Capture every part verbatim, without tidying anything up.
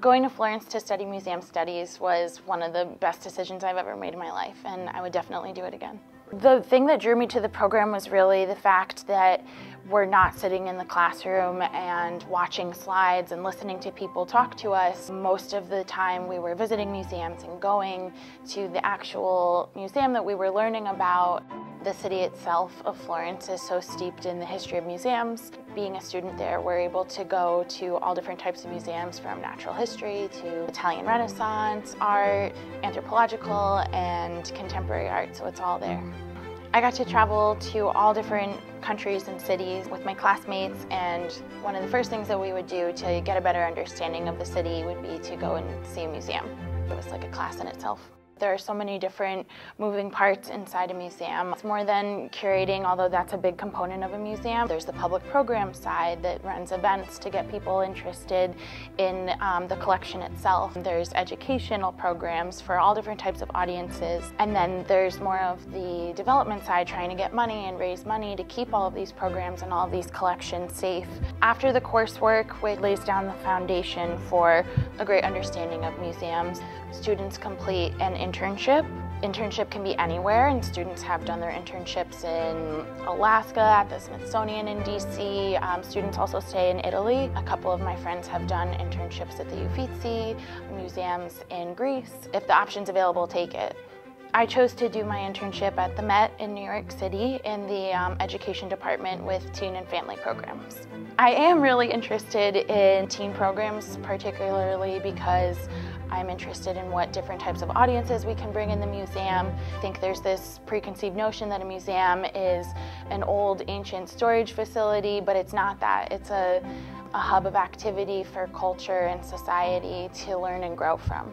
Going to Florence to study museum studies was one of the best decisions I've ever made in my life, and I would definitely do it again. The thing that drew me to the program was really the fact that we're not sitting in the classroom and watching slides and listening to people talk to us. Most of the time we were visiting museums and going to the actual museum that we were learning about. The city itself of Florence is so steeped in the history of museums. Being a student there, we're able to go to all different types of museums, from natural history to Italian Renaissance, art, anthropological, and contemporary art, so it's all there. I got to travel to all different countries and cities with my classmates, and one of the first things that we would do to get a better understanding of the city would be to go and see a museum. It was like a class in itself. There are so many different moving parts inside a museum. It's more than curating, although that's a big component of a museum. There's the public program side that runs events to get people interested in um, the collection itself. There's educational programs for all different types of audiences. And then there's more of the development side, trying to get money and raise money to keep all of these programs and all of these collections safe. After the coursework, it lays down the foundation for a great understanding of museums. Students complete an internship. Internship can be anywhere, and students have done their internships in Alaska, at the Smithsonian in D C. Um, students also stay in Italy. A couple of my friends have done internships at the Uffizi, museums in Greece. If the option's available, take it. I chose to do my internship at the Met in New York City in the um, education department with teen and family programs. I am really interested in teen programs, particularly because I'm interested in what different types of audiences we can bring in the museum. I think there's this preconceived notion that a museum is an old, ancient storage facility, but it's not that. It's a, a hub of activity for culture and society to learn and grow from.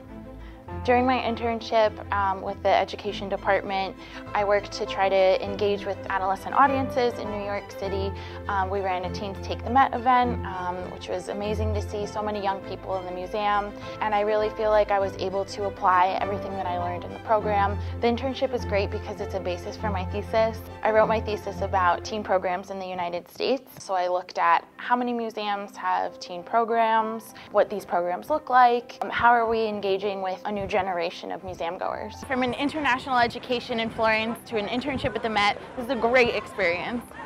During my internship um, with the education department, I worked to try to engage with adolescent audiences in New York City. Um, we ran a Teens Take the Met event, um, which was amazing to see so many young people in the museum. And I really feel like I was able to apply everything that I learned in the program. The internship was great because it's a basis for my thesis. I wrote my thesis about teen programs in the United States. So I looked at how many museums have teen programs, what these programs look like, um, how are we engaging with a new generation of museum goers. From an international education in Florence to an internship at the Met, this is a great experience.